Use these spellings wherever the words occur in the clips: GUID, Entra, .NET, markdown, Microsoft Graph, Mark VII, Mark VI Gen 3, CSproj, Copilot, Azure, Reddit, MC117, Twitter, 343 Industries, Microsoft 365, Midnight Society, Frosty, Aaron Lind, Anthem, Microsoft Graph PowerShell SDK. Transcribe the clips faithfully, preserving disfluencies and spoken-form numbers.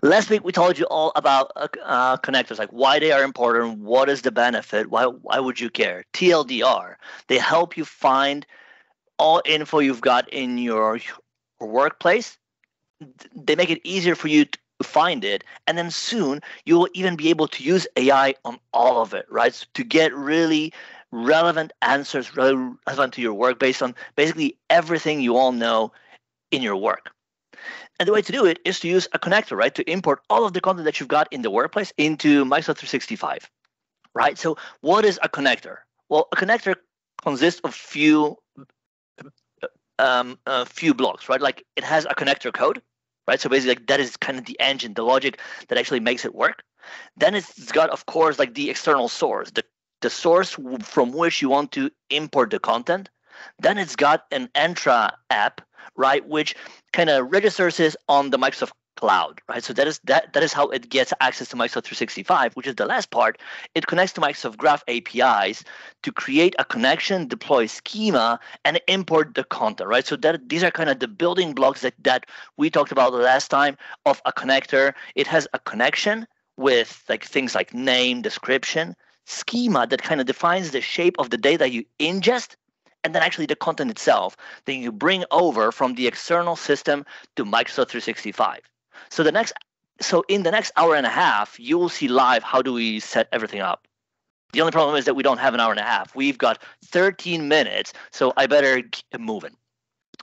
Last week, we told you all about uh, connectors, like why they are important, what is the benefit, why, why would you care? T L D R, they help you find all info you've got in your workplace. They make it easier for you to find it, and then soon you will even be able to use A I on all of it, right? So to get really relevant answers relevant to your work based on basically everything you all know in your work. And the way to do it is to use a connector, right? To import all of the content that you've got in the workplace into Microsoft three sixty-five, right? So what is a connector? Well, a connector consists of few, um, a few blocks, right? Like it has a connector code, right? So basically, like, that is kind of the engine, the logic that actually makes it work. Then it's got, of course, like the external source, the, the source from which you want to import the content. Then it's got an Entra app, right, which kind of registers it on the Microsoft Cloud, right? So that is that that is how it gets access to Microsoft three sixty-five, which is the last part. It connects to Microsoft Graph A P Is to create a connection, deploy schema, and import the content, right? So that these are kind of the building blocks that that we talked about the last time of a connector. It has a connection with like things like name, description, schema that kind of defines the shape of the data you ingest, and then actually the content itself that you bring over from the external system to Microsoft three sixty-five. So the next, so in the next hour and a half, you will see live how do we set everything up. The only problem is that we don't have an hour and a half. We've got thirteen minutes, so I better keep moving.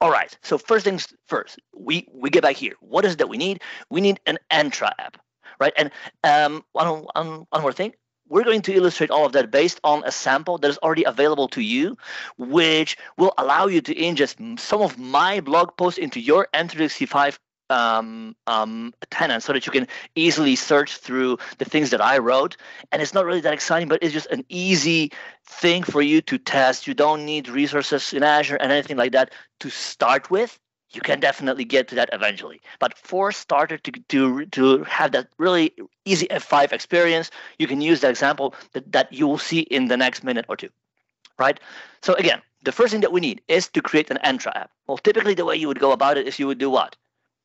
All right, so first things first, we, we get back here. What is it that we need? We need an Entra app, right? And um, one, one, one more thing. We're going to illustrate all of that based on a sample that is already available to you, which will allow you to ingest some of my blog posts into your M three sixty-five um, um, tenant so that you can easily search through the things that I wrote. And it's not really that exciting, but it's just an easy thing for you to test. You don't need resources in Azure and anything like that to start with. You can definitely get to that eventually. But for starter to, to, to have that really easy F five experience, you can use the example that, that you will see in the next minute or two, right? So again, the first thing that we need is to create an Entra app. Well, typically the way you would go about it is you would do what?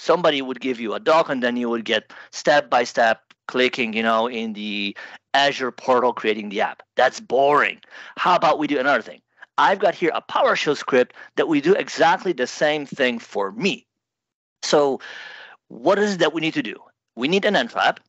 Somebody would give you a doc and then you would get step-by-step clicking, you know, in the Azure portal, creating the app. That's boring. How about we do another thing? I've got here a PowerShell script that we do exactly the same thing for me. So what is it that we need to do? We need an Entra app.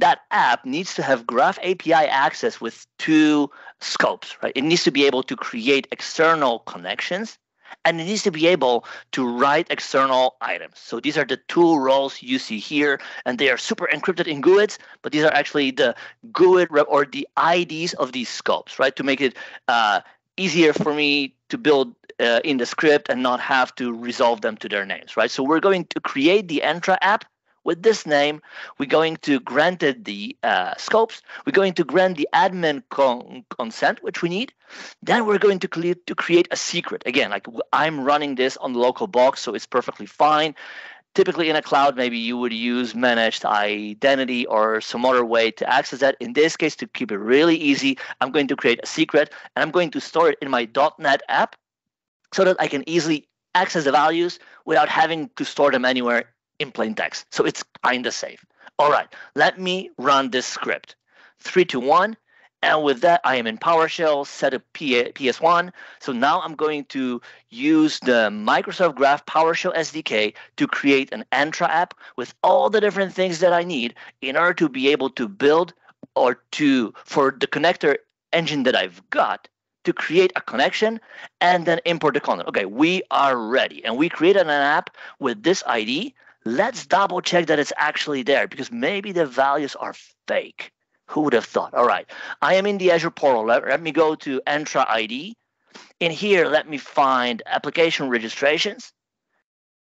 That app needs to have Graph A P I access with two scopes, right? It needs to be able to create external connections, and it needs to be able to write external items. So these are the two roles you see here, and they are super encrypted in GUIDs, but these are actually the GUID or the I Ds of these scopes, right? To make it uh, easier for me to build uh, in the script and not have to resolve them to their names, right? So we're going to create the Entra app with this name. We're going to grant it the uh, scopes. We're going to grant the admin con consent, which we need. Then we're going to, cre to create a secret. Again, like I'm running this on the local box, so it's perfectly fine. Typically in a cloud, maybe you would use managed identity or some other way to access that. In this case, to keep it really easy, I'm going to create a secret, and I'm going to store it in my dot net app so that I can easily access the values without having to store them anywhere in plain text. So it's kind of safe. All right, let me run this script. Three, two, one. And with that, I am in PowerShell, set up P S one. So now I'm going to use the Microsoft Graph PowerShell S D K to create an Entra app with all the different things that I need in order to be able to build or to, for the connector engine that I've got, to create a connection and then import the content. Okay, we are ready. And we created an app with this I D. Let's double check that it's actually there, because maybe the values are fake. Who would have thought? All right, I am in the Azure portal. Let, let me go to Entra I D. In here, let me find application registrations.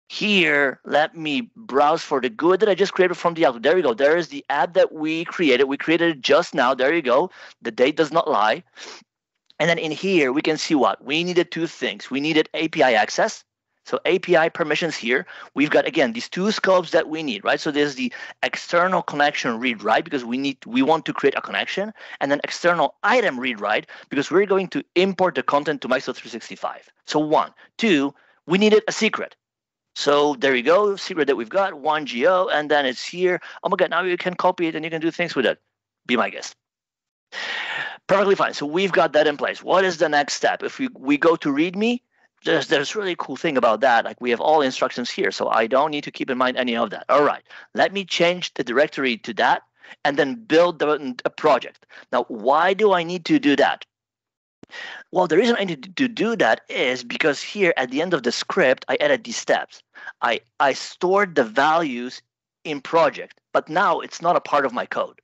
Here, let me browse for the GUID that I just created from the output. There we go. There is the app that we created. We created it just now. There you go. The date does not lie. And then in here, we can see what? We needed two things. We needed A P I access. So A P I permissions here, we've got, again, these two scopes that we need, right? So there's the external connection read-write, because we need, we want to create a connection, and then external item read-write, because we're going to import the content to Microsoft three sixty-five. So one, two, we needed a secret. So there you go, secret that we've got, one G O, and then it's here. Oh my God, now you can copy it and you can do things with it. Be my guest. Perfectly fine. So we've got that in place. What is the next step? If we, we go to README, there's there's really cool thing about that. Like we have all instructions here, so I don't need to keep in mind any of that. All right, let me change the directory to that and then build the, a project. Now, why do I need to do that? Well, the reason I need to do that is because here at the end of the script, I added these steps. I, I stored the values in project, but now it's not a part of my code.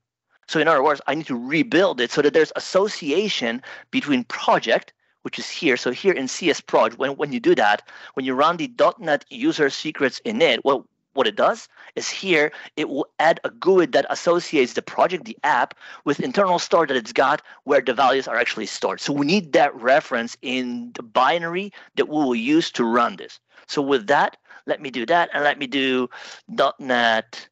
So in other words, I need to rebuild it so that there's association between project, which is here. So here in CSproj, when, when you do that, when you run the dot net user secrets init, well, what it does is here, it will add a GUID that associates the project, the app, with internal store that it's got where the values are actually stored. So we need that reference in the binary that we will use to run this. So with that, let me do that and let me do dot net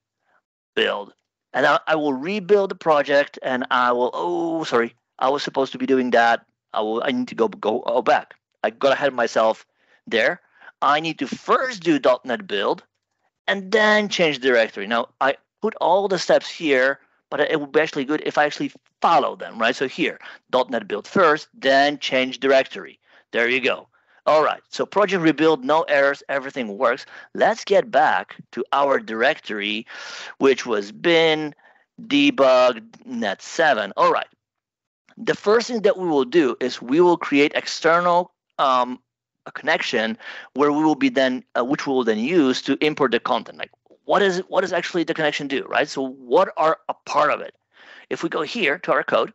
build. And I, I will rebuild the project and I will, oh, sorry, I was supposed to be doing that. I will, I need to go, go oh, back. I got ahead of myself there. I need to first do dot net build and then change the directory. Now, I put all the steps here, but it would be actually good if I actually follow them, right? So here, dot net build first, then change directory. There you go. All right, so project rebuild, no errors, everything works. Let's get back to our directory, which was bin debug net seven. All right. The first thing that we will do is we will create external um, a connection where we will be then, uh, which we will then use to import the content. Like what is what does actually the connection do, right? So what are a part of it? If we go here to our code,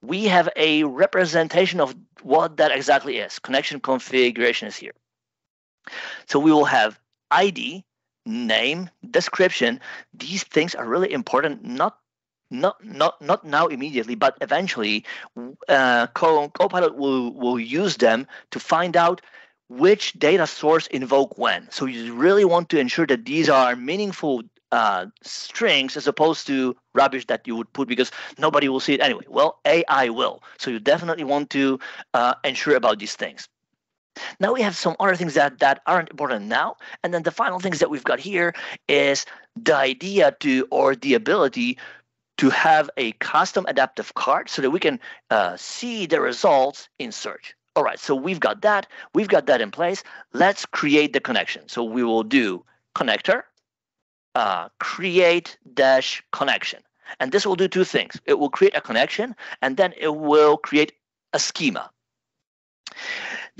we have a representation of what that exactly is. Connection configuration is here. So we will have I D, name, description. These things are really important, not Not, not, not now immediately, but eventually uh, Copilot will, will use them to find out which data source invoke when. So you really want to ensure that these are meaningful uh, strings as opposed to rubbish that you would put because nobody will see it anyway. Well, A I will. So you definitely want to uh, ensure about these things. Now we have some other things that, that aren't important now. And then the final things that we've got here is the idea to or the ability to have a custom adaptive card so that we can uh, see the results in search. All right, so we've got that. We've got that in place. Let's create the connection. So we will do connector, uh, create dash connection. And this will do two things. It will create a connection, and then it will create a schema.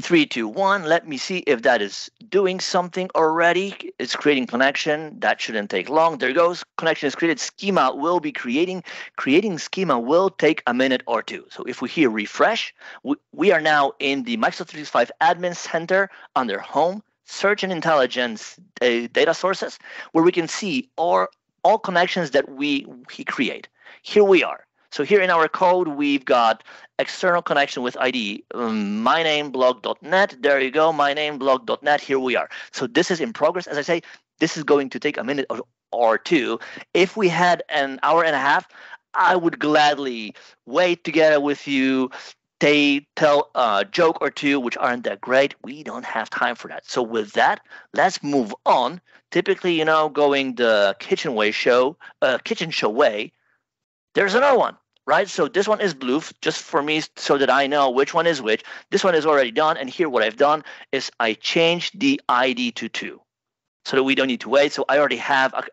Three, two, one. Let me see if that is doing something already. It's creating connection. That shouldn't take long. There goes. Connection is created. Schema will be creating. Creating schema will take a minute or two. So if we here refresh, we, we are now in the Microsoft three sixty-five Admin Center under Home, Search and Intelligence uh, Data Sources, where we can see all, all connections that we, we create. Here we are. So here in our code, we've got external connection with I D, um, my name blog dot net. There you go, my name blog dot net. Here we are. So this is in progress. As I say, this is going to take a minute or two. If we had an hour and a half, I would gladly wait together with you. They tell a joke or two, which aren't that great. We don't have time for that. So with that, let's move on. Typically, you know, going the kitchen way show, uh, kitchen show way. There's another one. Right, so this one is blue, just for me, so that I know which one is which. This one is already done, and here what I've done is I changed the I D to two, so that we don't need to wait. So I already have a,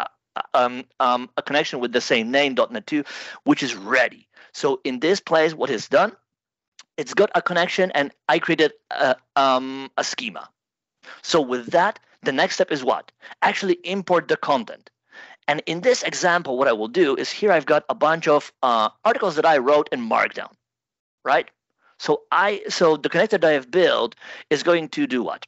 a, um, um, a connection with the same name dot net two, which is ready. So in this place, what is done? It's got a connection, and I created a, um, a schema. So with that, the next step is what? Actually import the content. And in this example, what I will do is here I've got a bunch of uh, articles that I wrote in Markdown, right? So I so the connector that I have built is going to do what?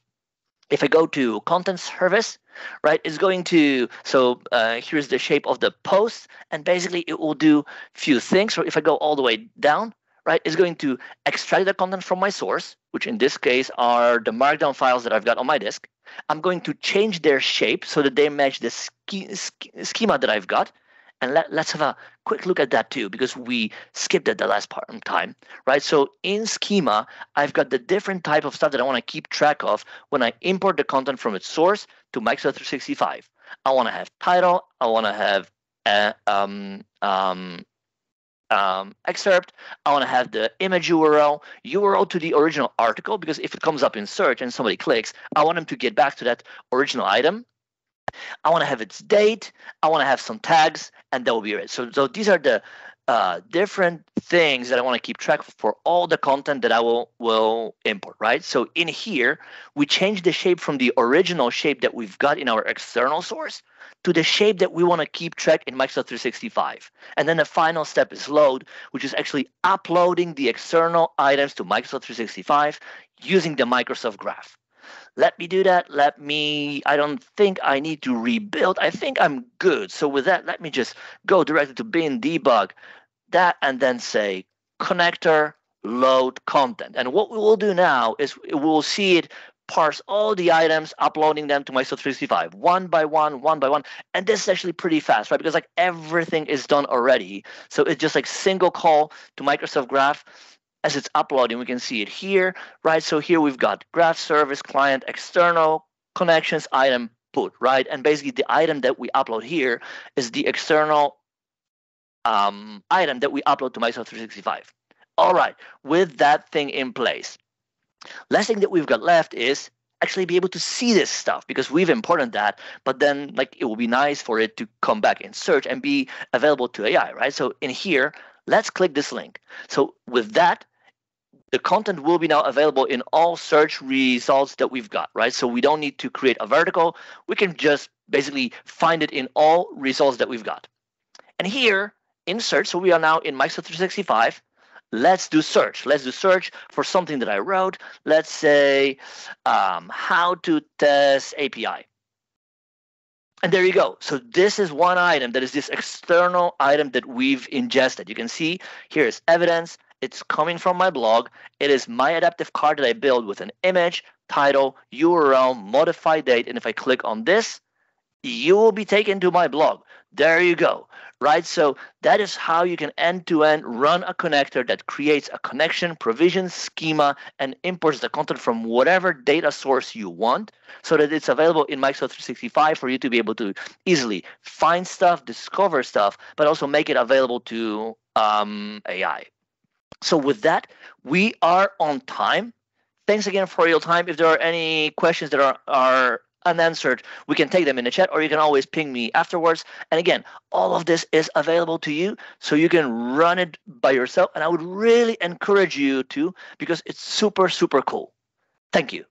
If I go to content service, right, it's going to, so uh, here's the shape of the post, and basically it will do few things. So if I go all the way down, right, it's going to extract the content from my source, which in this case are the Markdown files that I've got on my disk. I'm going to change their shape so that they match the sch schema that I've got. And let, let's have a quick look at that too, because we skipped at the last part in time, right? So in schema, I've got the different type of stuff that I want to keep track of when I import the content from its source to Microsoft three sixty-five. I want to have title. I want to have uh, um, um, um, excerpt. I want to have the image U R L, U R L to the original article, because if it comes up in search and somebody clicks, I want them to get back to that original item. I want to have its date. I want to have some tags, and that will be it. So, so these are the uh, different things that I want to keep track of for all the content that I will, will import, right? So in here, we change the shape from the original shape that we've got in our external source to the shape that we want to keep track in Microsoft three sixty-five. And then the final step is load, which is actually uploading the external items to Microsoft three sixty-five using the Microsoft Graph. Let me do that. Let me, I don't think I need to rebuild. I think I'm good. So with that, let me just go directly to bin debug, that, and then say connector load content. And what we will do now is we'll see it parse all the items, uploading them to Microsoft three sixty-five, one by one, one by one. And this is actually pretty fast, right? Because like everything is done already. So it's just like single call to Microsoft Graph. As it's uploading, we can see it here, right? So here we've got graph service, client, external connections, item put, right? And basically the item that we upload here is the external um, item that we upload to Microsoft three sixty-five. All right, with that thing in place, last thing that we've got left is actually be able to see this stuff, because we've imported that, but then like it will be nice for it to come back in search and be available to A I, right? So in here, let's click this link. So with that, the content will be now available in all search results that we've got, right? So we don't need to create a vertical. We can just basically find it in all results that we've got. And here in search, so we are now in Microsoft three sixty-five. Let's do search. Let's do search for something that I wrote. Let's say um, how to test A P I. And there you go. So this is one item that is this external item that we've ingested. You can see here is evidence. It's coming from my blog. It is my adaptive card that I built with an image, title, U R L, modify date. And if I click on this, you will be taken to my blog. There you go, right? So that is how you can end-to-end run a connector that creates a connection, provisions, schema, and imports the content from whatever data source you want so that it's available in Microsoft three sixty-five for you to be able to easily find stuff, discover stuff, but also make it available to um, A I. So with that, we are on time. Thanks again for your time. If there are any questions that are, are unanswered, we can take them in the chat, or you can always ping me afterwards. And again, all of this is available to you, so you can run it by yourself. And I would really encourage you to, because it's super, super cool. Thank you.